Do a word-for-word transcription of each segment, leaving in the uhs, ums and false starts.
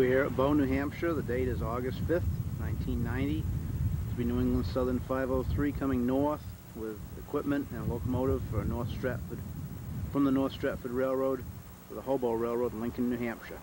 We are at Bow, New Hampshire. The date is August fifth, nineteen ninety. It's been New England Southern five oh three coming north with equipment and locomotive for North Stratford, from the North Stratford Railroad to the Hobo Railroad in Lincoln, New Hampshire.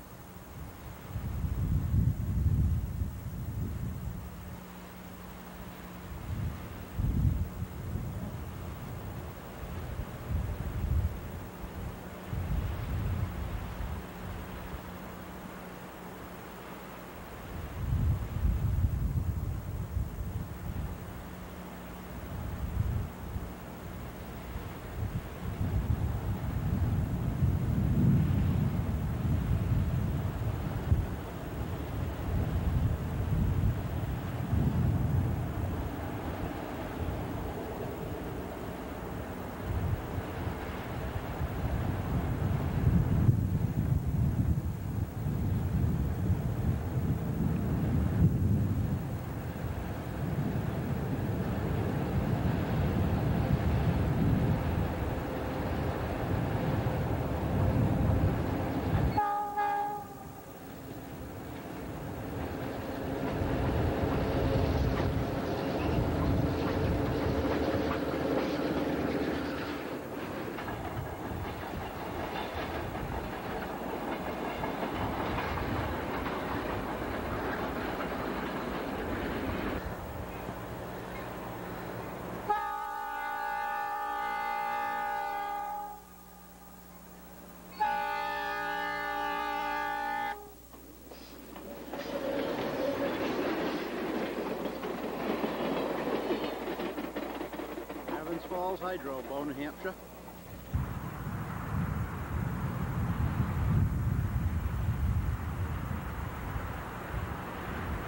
Falls Hydro, Bow, New Hampshire.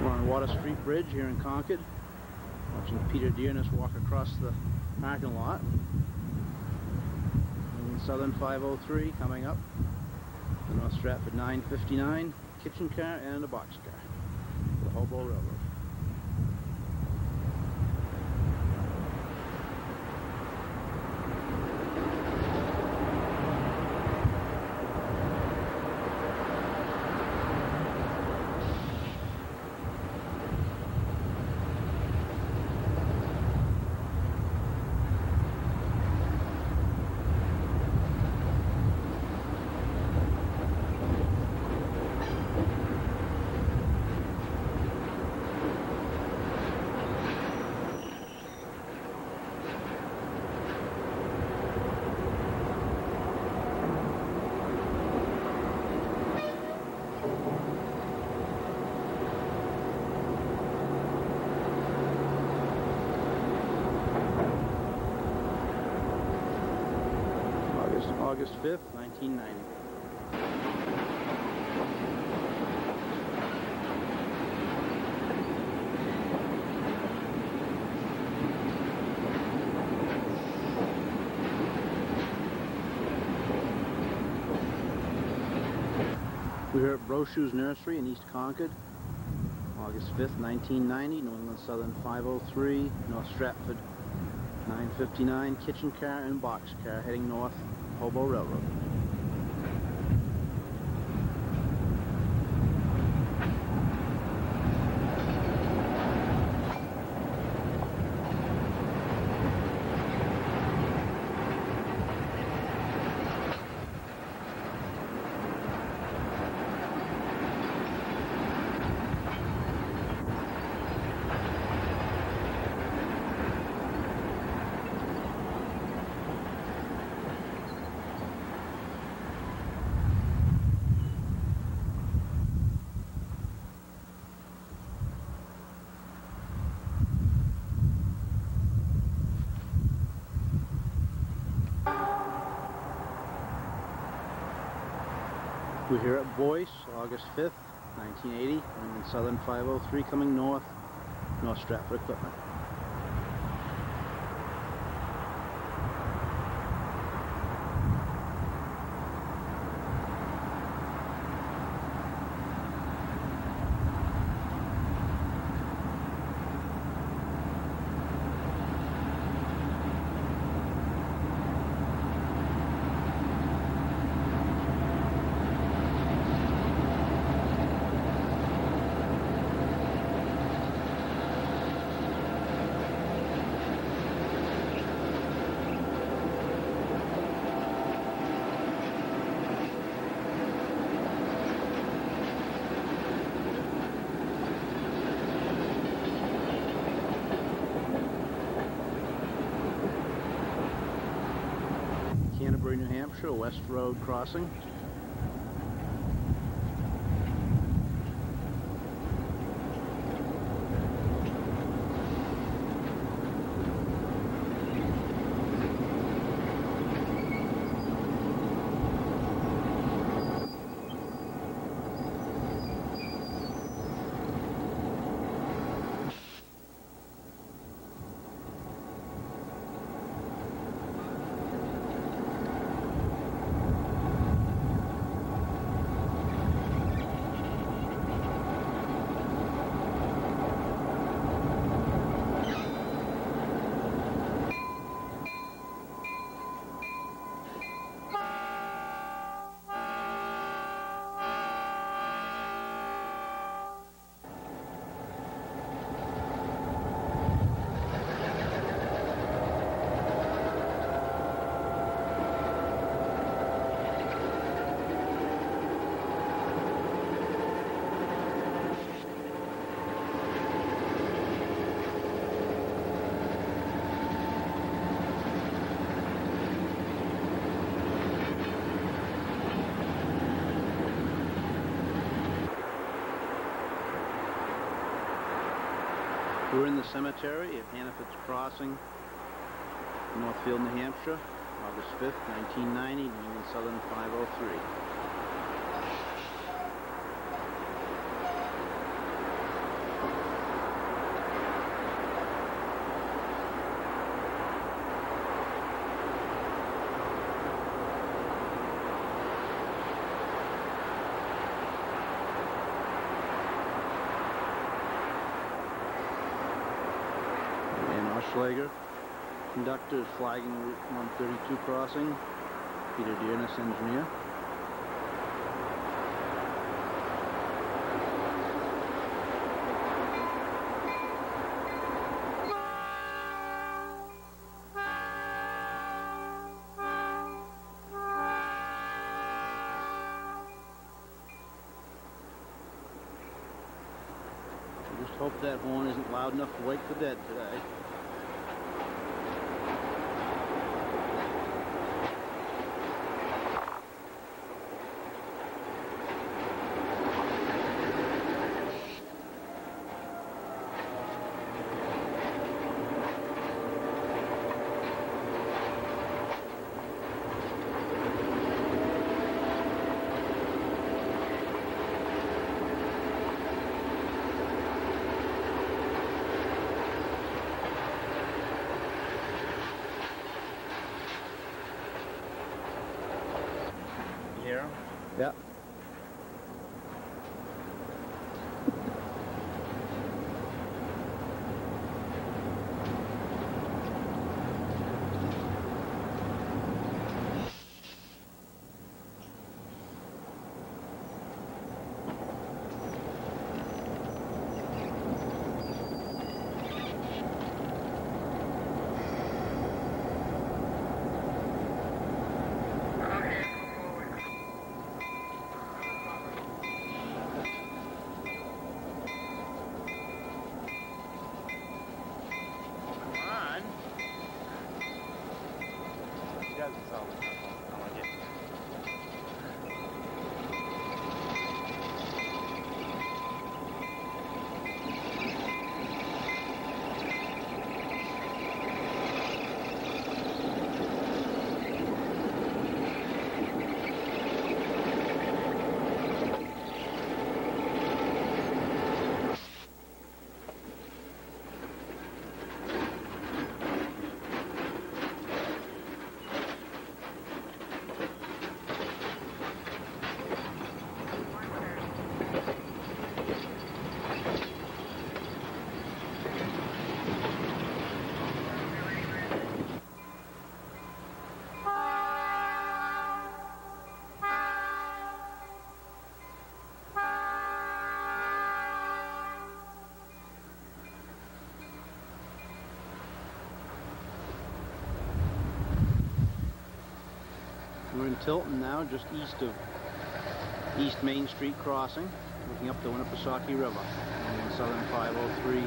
We're on Water Street Bridge here in Concord, watching Peter Dearness walk across the parking lot. And Southern five oh three coming up, the North Stratford nine fifty-nine, kitchen car and a box car, the Hobo Railroad. August fifth, nineteen ninety. We are at Brox's Nursery in East Concord, August fifth, nineteen ninety, New England Southern five oh three, North Stratford nine fifty-nine, kitchen car and box car heading north, Hobo Railroad. We're here at Boyce, August fifth, nineteen eighty, and Southern five oh three coming north, North Stratford equipment. Canterbury, New Hampshire, West Road Crossing. We're in the cemetery at Hannaford's Crossing, Northfield, New Hampshire, August fifth, nineteen ninety, New England Southern five oh three. Schlager, conductor is flagging Route one thirty-two crossing, Peter Dearness, engineer. I just hope that horn isn't loud enough to wake the dead today. Yeah. We're in Tilton now, just east of East Main Street Crossing, looking up the Winnipesaukee River. I'm in Southern five oh three,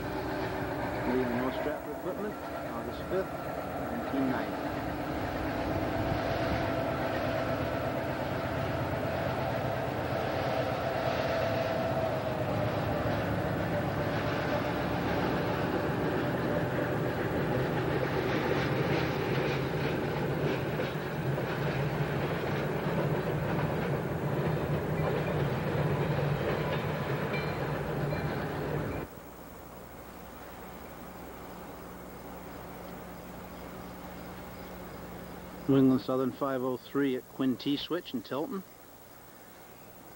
leaving North Stratford equipment, August fifth, nineteen ninety. New England Southern five oh three at Quinn T-Switch in Tilton.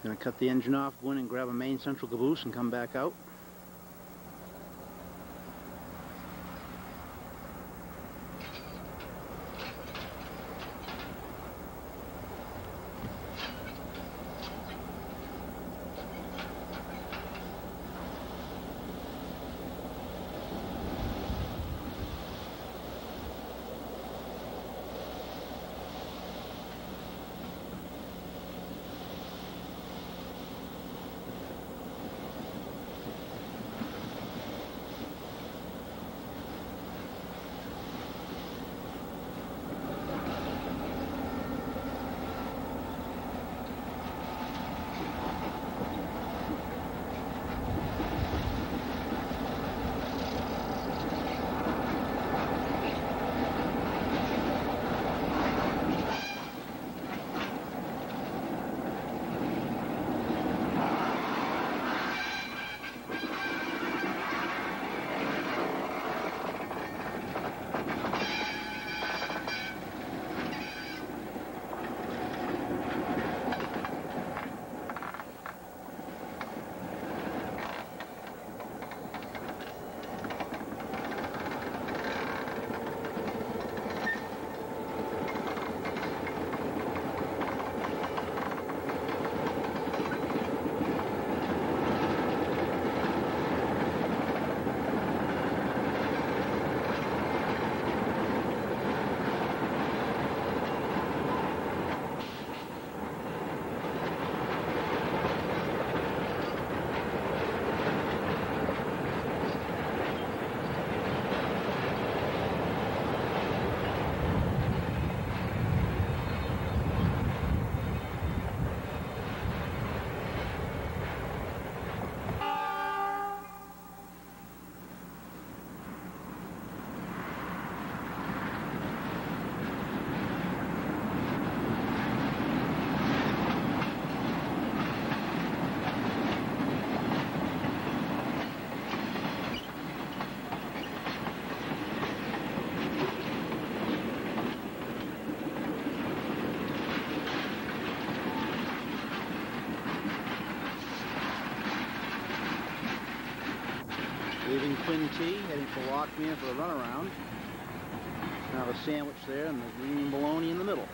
Gonna cut the engine off, go in and grab a Maine Central caboose and come back out. Quinn T, heading for Lockman for the runaround. Now a sandwich there and the green bologna in the middle.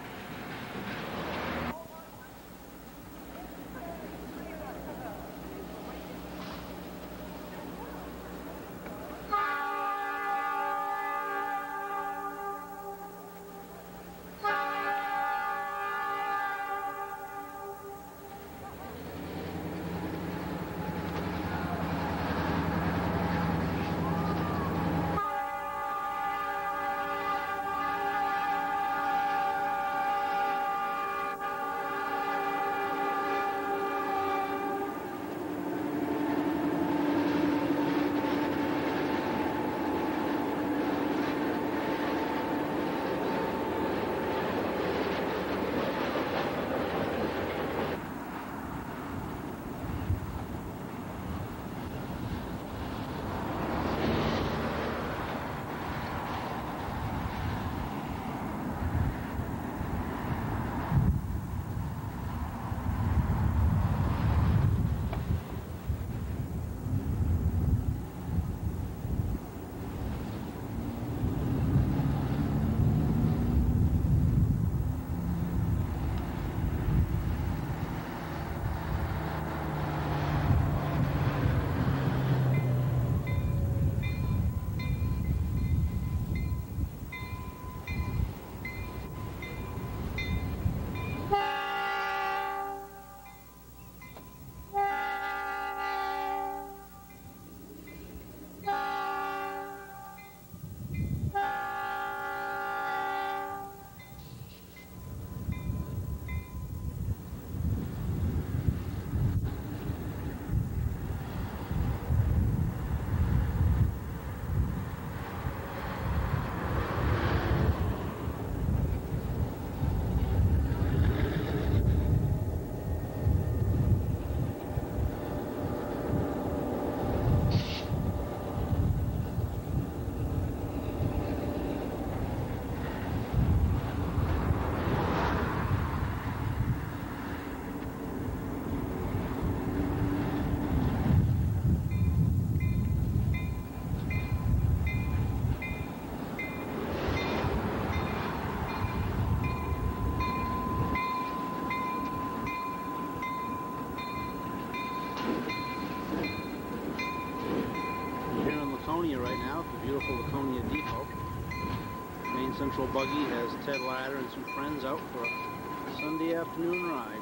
Maine Central buggy has Ted Larter and some friends out for a Sunday afternoon ride.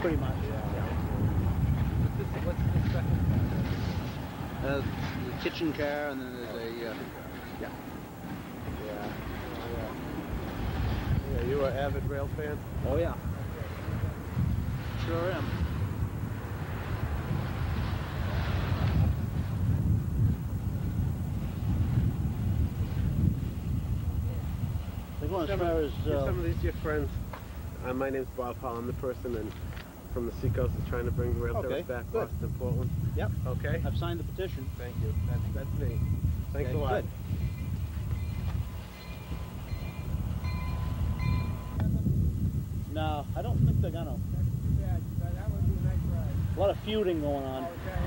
Pretty much. Yeah. Yeah. What's this, what's this second car? Uh, the kitchen car, and then there's a. Uh, yeah. Yeah. Yeah. Yeah. You were an avid rail fan? Oh yeah. Sure am. Like one as far as uh, some of these your friends. Uh, my name's Bob Hall. I'm the person and from the seacoast is trying to bring the rail service okay, back to Boston, Portland. Yep. Okay. I've signed the petition. Thank you. That's, that's me. Thanks okay, a lot. Good. No, I don't think they're gonna. That's too bad. That would be a nice ride. A lot of feuding going on. Okay.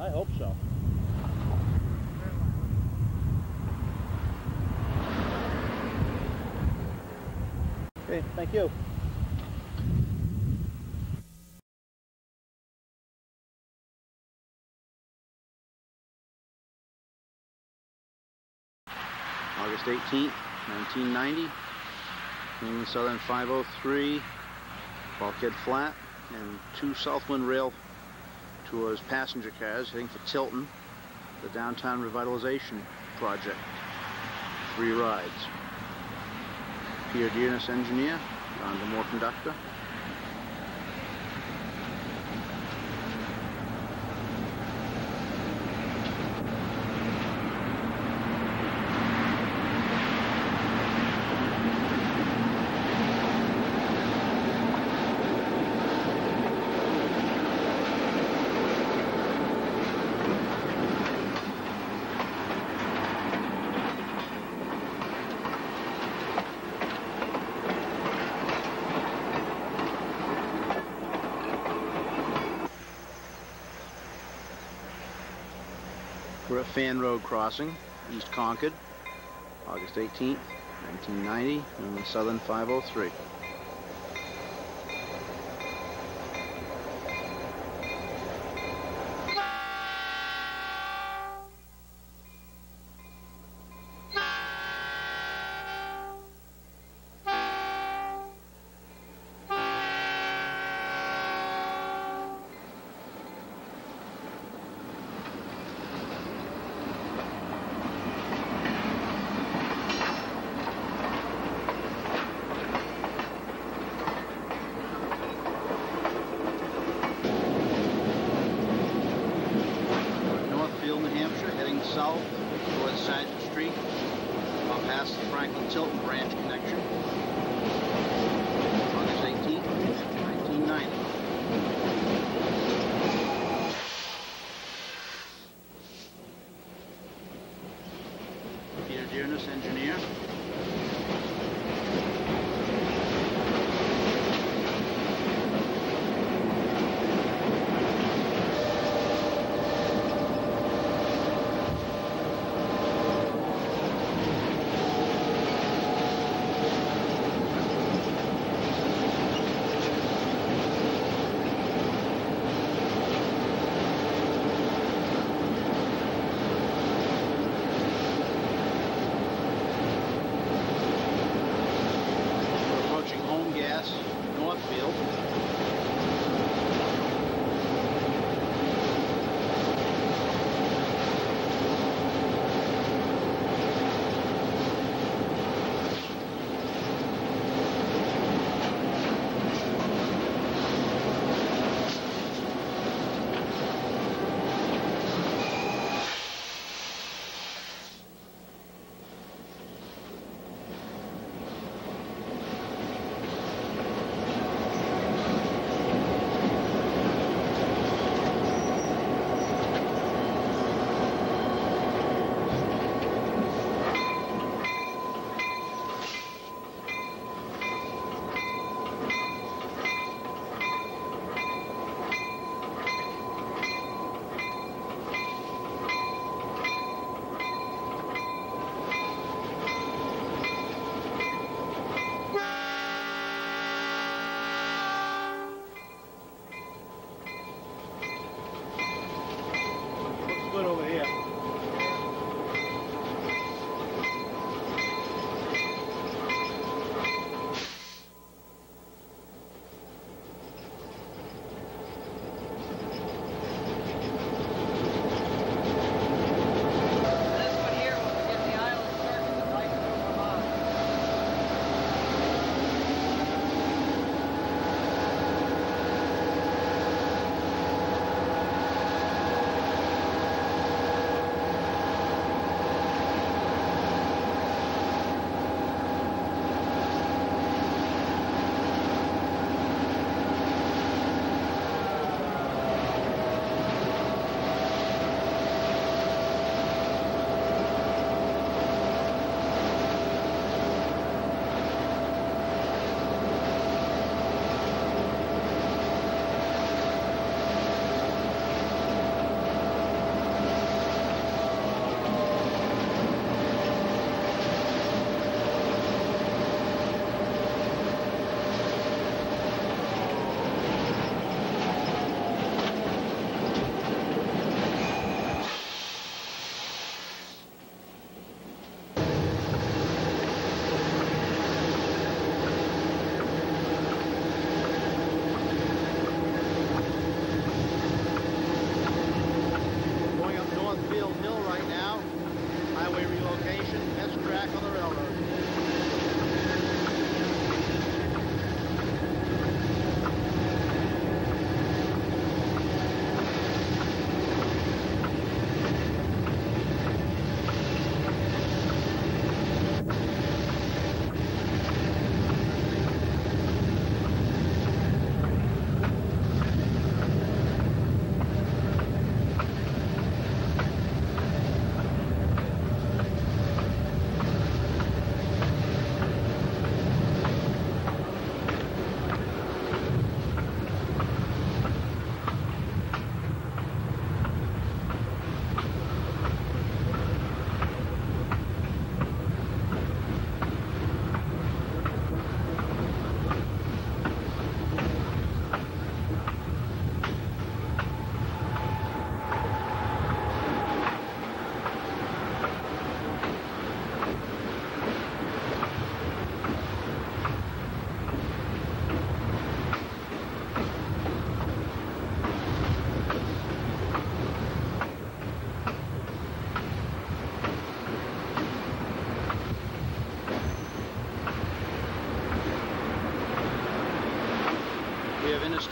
I hope so. Okay, thank you. August eighteenth, nineteen ninety, New England Southern five oh three, Bulkhead Flat, and two Southland Rail Tours passenger cars heading for Tilton, the downtown revitalization project. Three rides. Peter Dearness, engineer, DeMore conductor. We're at Fan Road Crossing, East Concord, August eighteenth, nineteen ninety, on the Southern five oh three. South towards Sergeant Street, I'll pass the Franklin-Tilton branch connection, August eighteenth, nineteen ninety. Peter Dearness, engineer.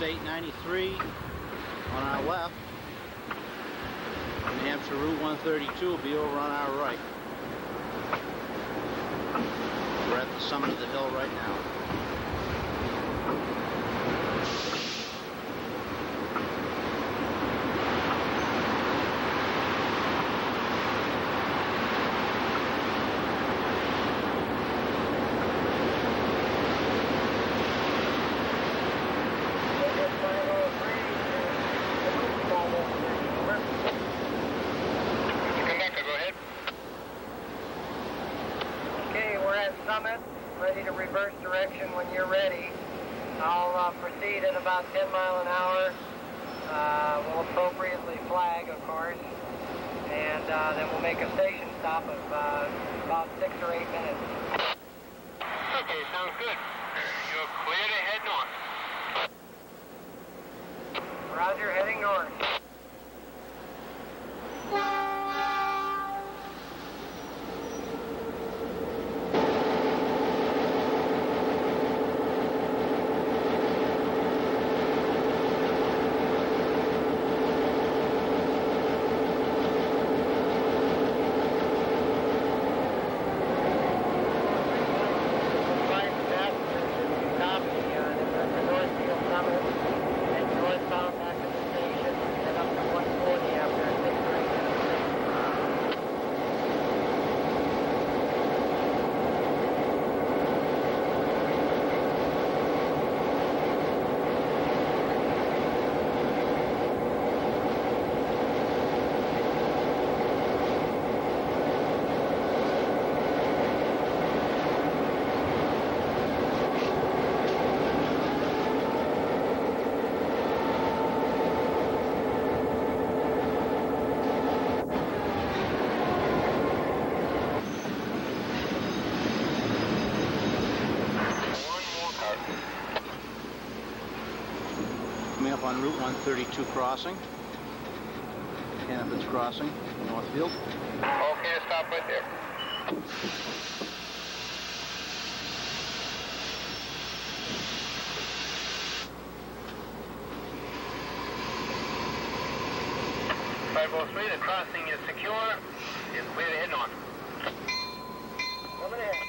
State ninety-three on our left. New Hampshire Route one thirty-two will be over on our right. We're at the summit of the hill right now. On Route one thirty-two crossing, Hannaford's Crossing, Northfield. Okay, stop right there. five oh three, the crossing is secure. It's clear to head north. Coming in.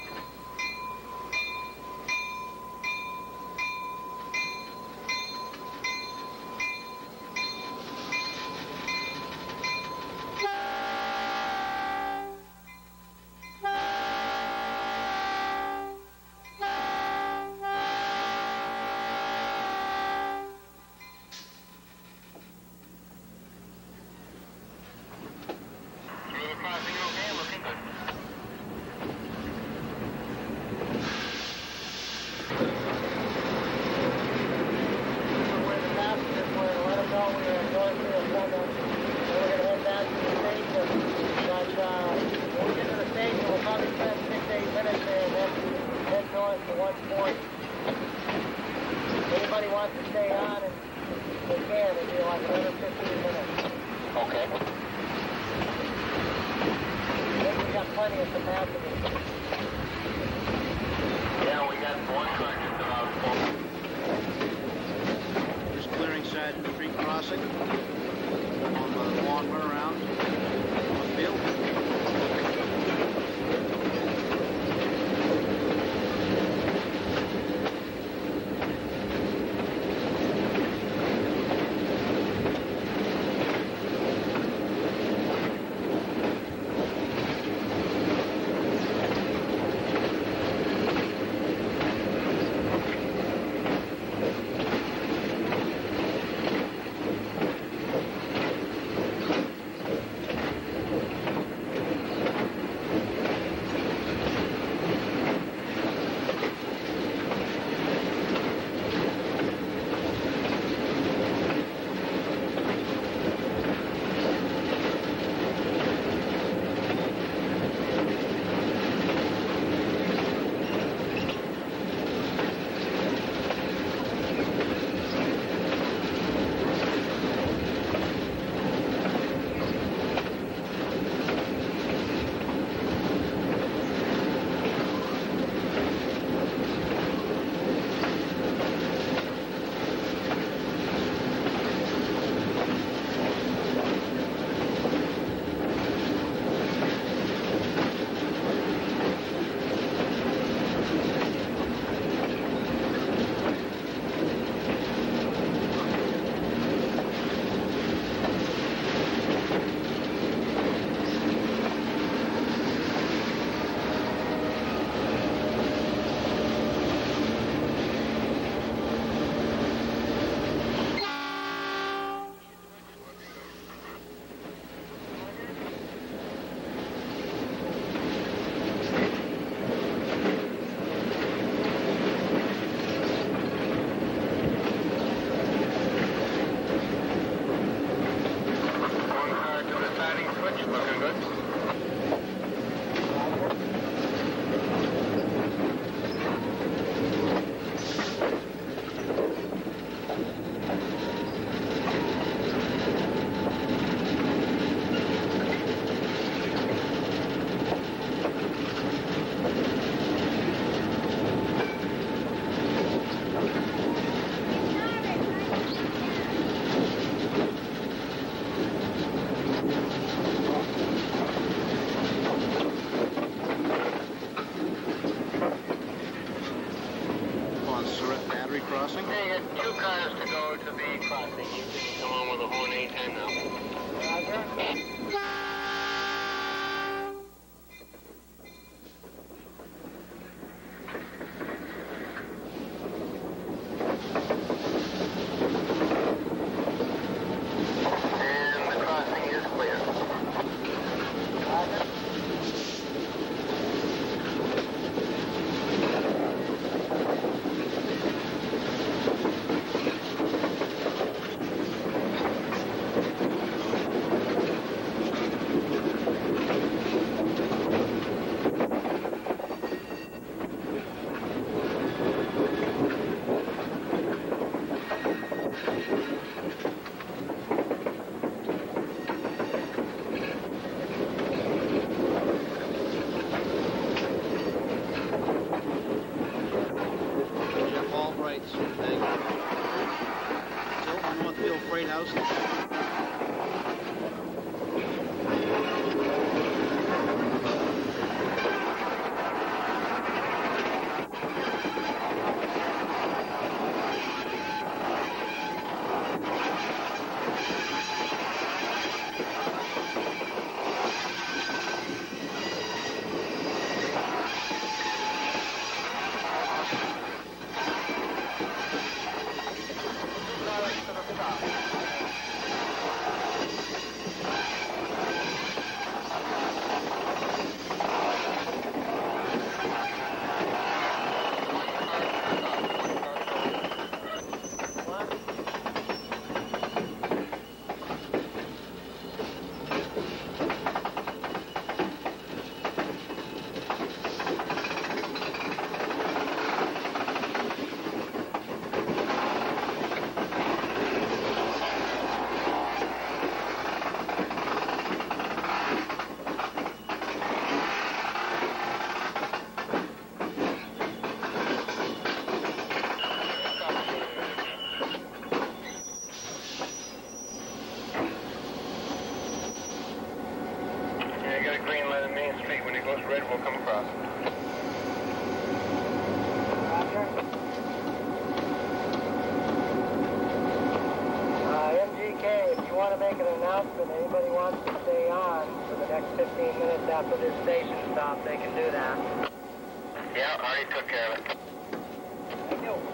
crossing? They had two cars to go to the crossing. You can come on with a horn anytime now. Roger. Thank you.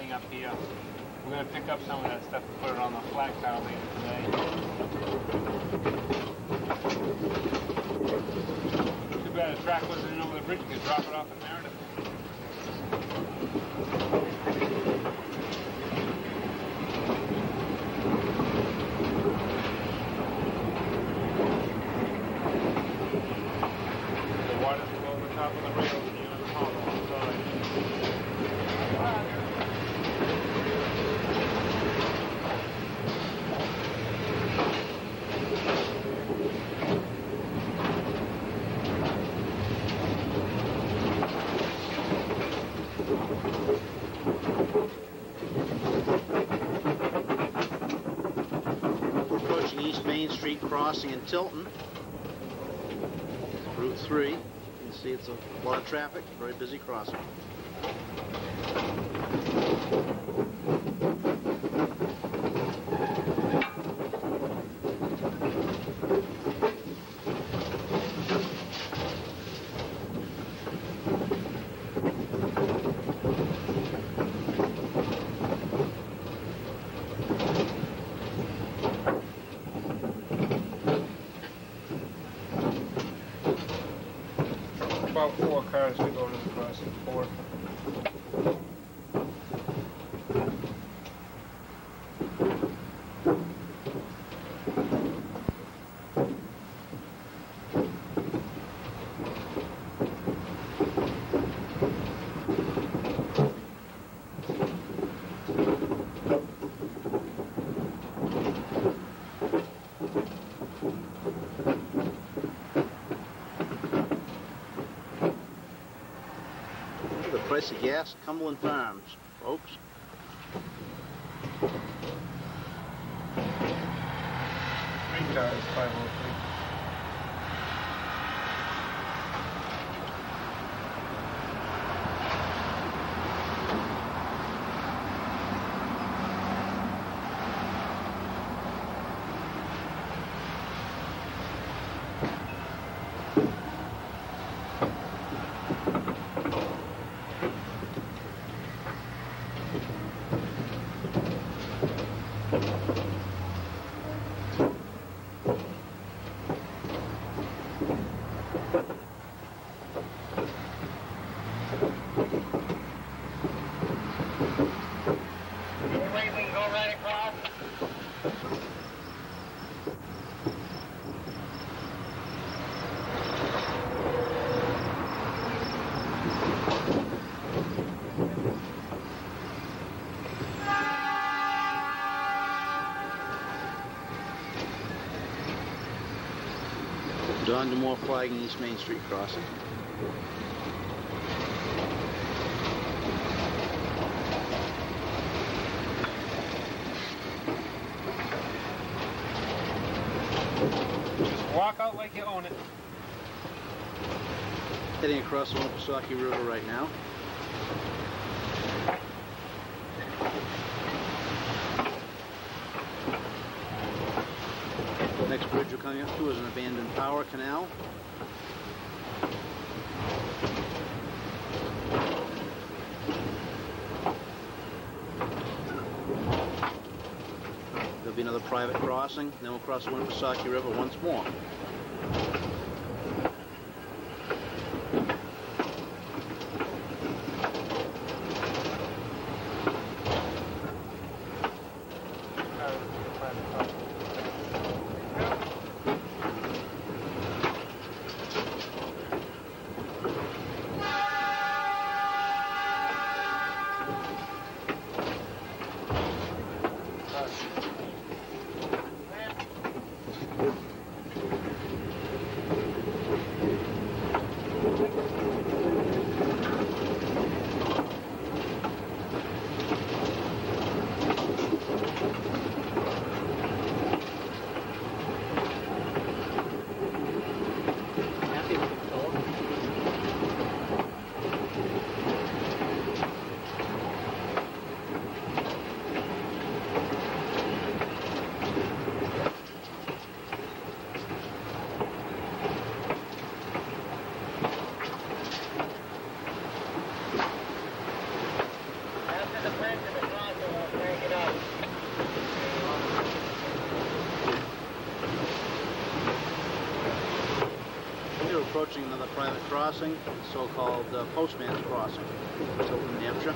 siding up here. We're going to pick up some of that stuff and put it on the flat car later today. Too bad a track wasn't in over the bridge. You could drop it off in Meredith. Crossing in Tilton, Route three, you can see it's a lot of traffic, very busy crossing. Price of gas, Cumberland Farms, folks. Green car is DeMore flagging East Main Street crossing. Just walk out like you own it. Heading across the Winnipesaukee River right now. Next bridge we're coming up to is an abandoned power canal. There'll be another private crossing, then we'll cross the Winnipesaukee River once more. approaching another private crossing, the so-called uh, Postman's Crossing, Tilton, New Hampshire.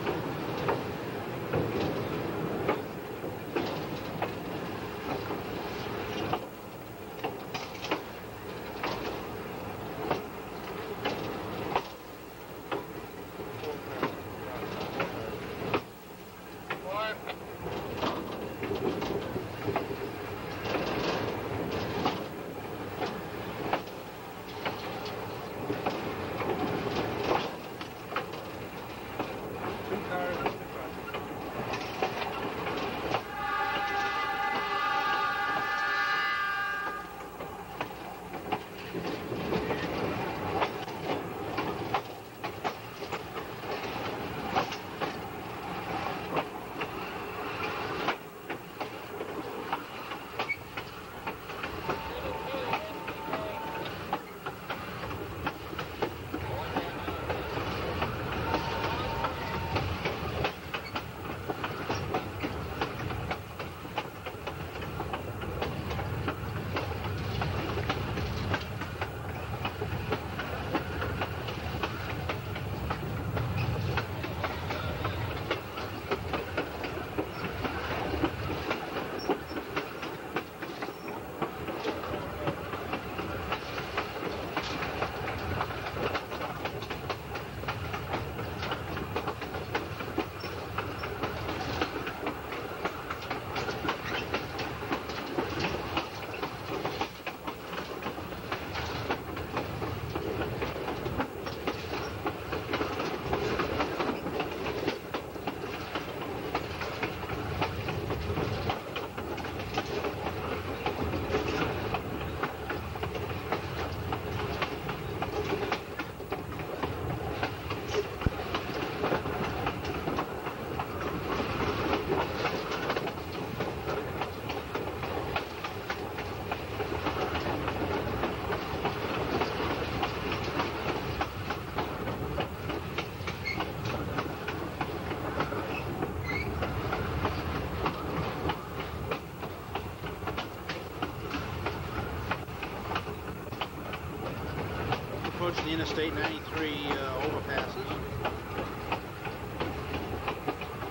The Interstate ninety-three uh, overpasses.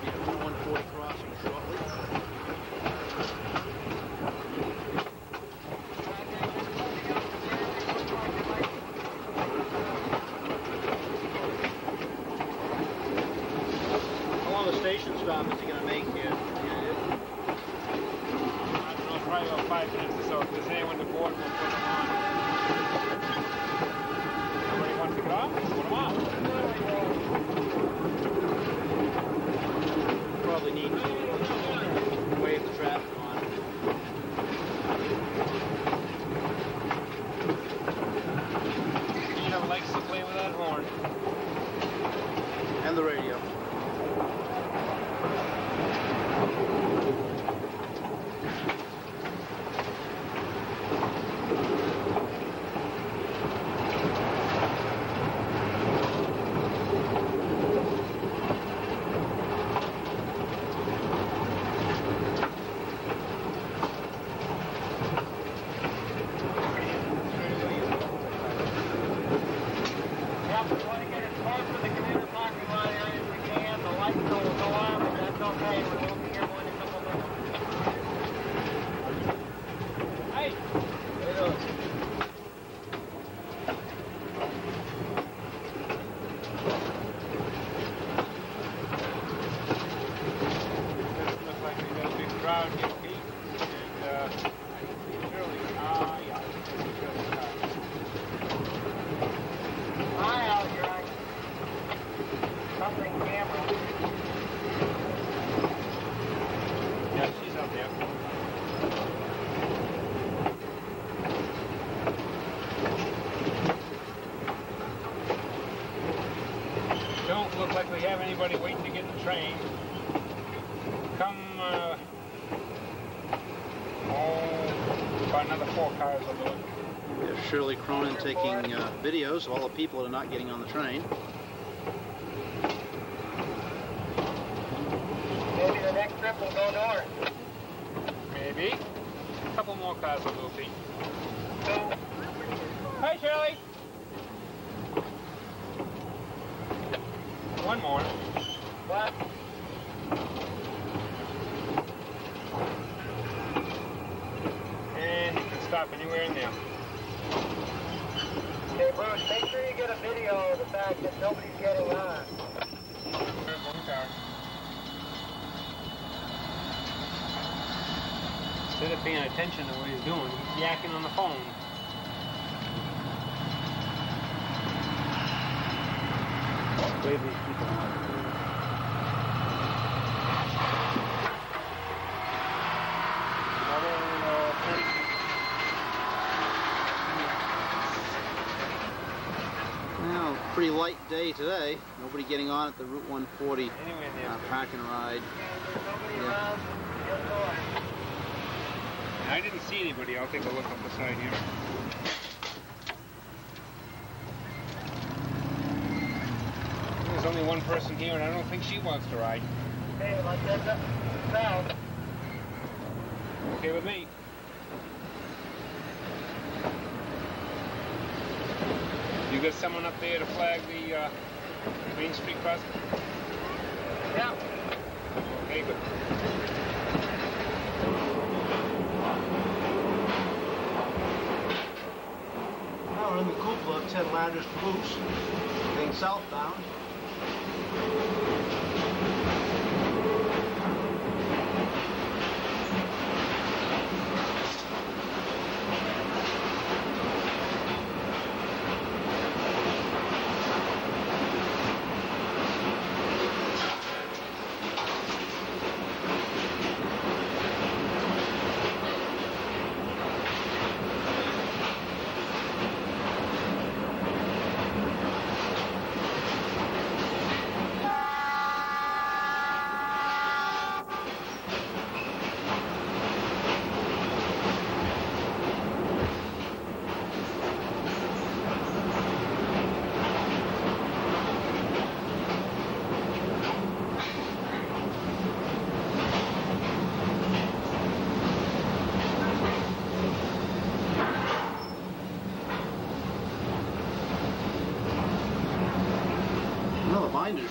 We'll be at one forty crossing shortly. How long a station stop is he going to make here? I don't know, probably about five minutes or so. If there's anyone to board, we'll put them on. Probably need to wave the traffic on. You know, likes to play with that horn. And the radio. Anybody waiting to get the train, come uh, oh, about another four cars on the way. There's Shirley Cronin taking uh, videos of all the people that are not getting on the train. Maybe the next trip will go north. Maybe. A couple more cars will go, Pete. Hi, Shirley. One more. Left. And you can stop anywhere in there. Hey, Bruce, make sure you get a video of the fact that nobody's getting on. Instead of paying attention to what he's doing, he's yakking on the phone. Wave these people out. Well, pretty light day today. Nobody getting on at the Route one forty uh, park and ride. Yeah. I didn't see anybody. I'll take a look up the side here. There's only one person here, and I don't think she wants to ride. Hey, like that, that sound. Okay with me. You got someone up there to flag the uh, Main Street crossing? Yeah. Okay, good. Now we're in the cupola of Ted Larter's Boots, heading southbound.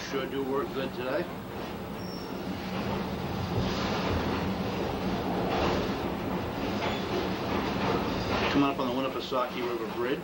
Sure do work good today. Coming up on the Winnipesaukee River Bridge.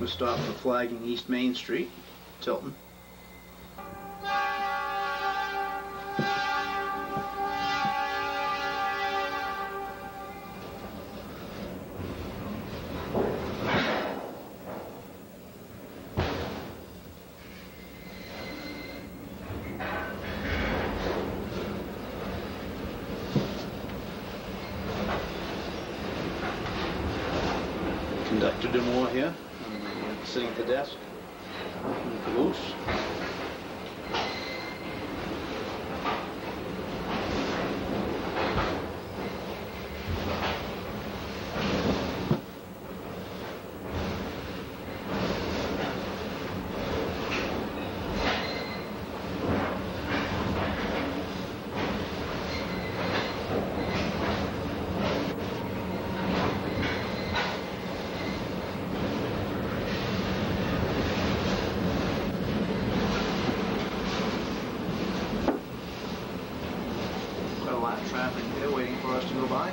We stop for flagging East Main Street, Tilton. Conductor DeMore here. Sitting at the desk, with the caboose. for us to go by.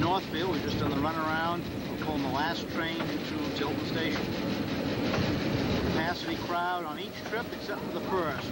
Northfield, we're just on the runaround. We're pulling the last train into Tilton Station. Capacity crowd on each trip except for the first.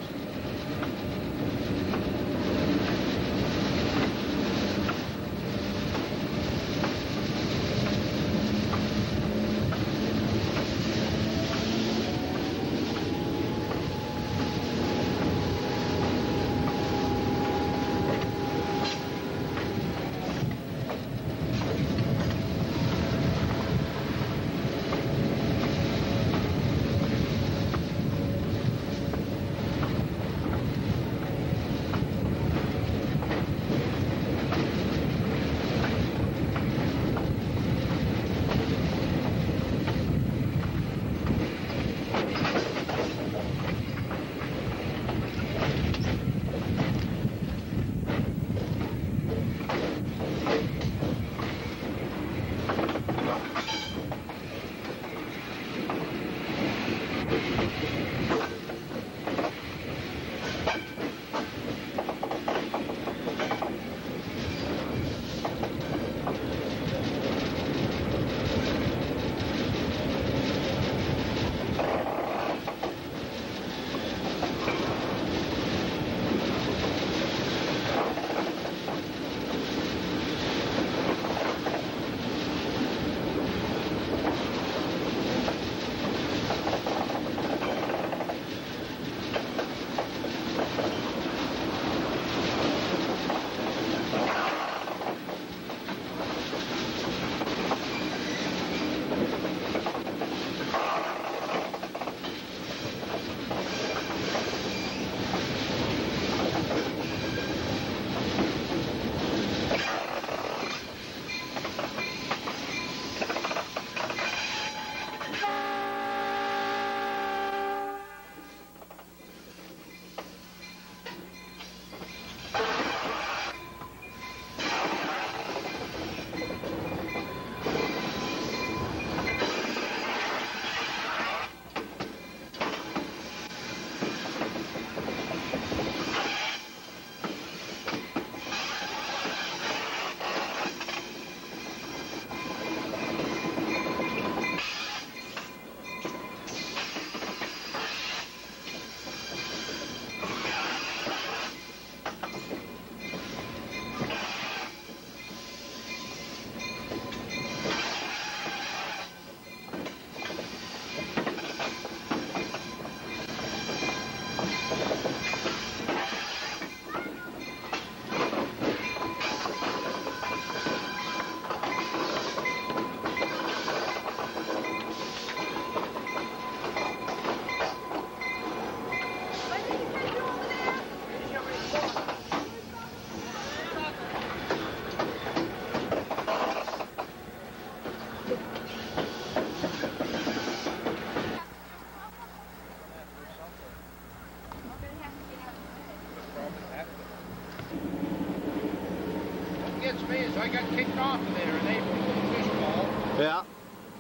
against me is I got kicked off of there in April with a fish ball. Yeah.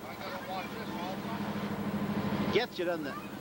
I gotta watch this all the time. Gets you, doesn't it?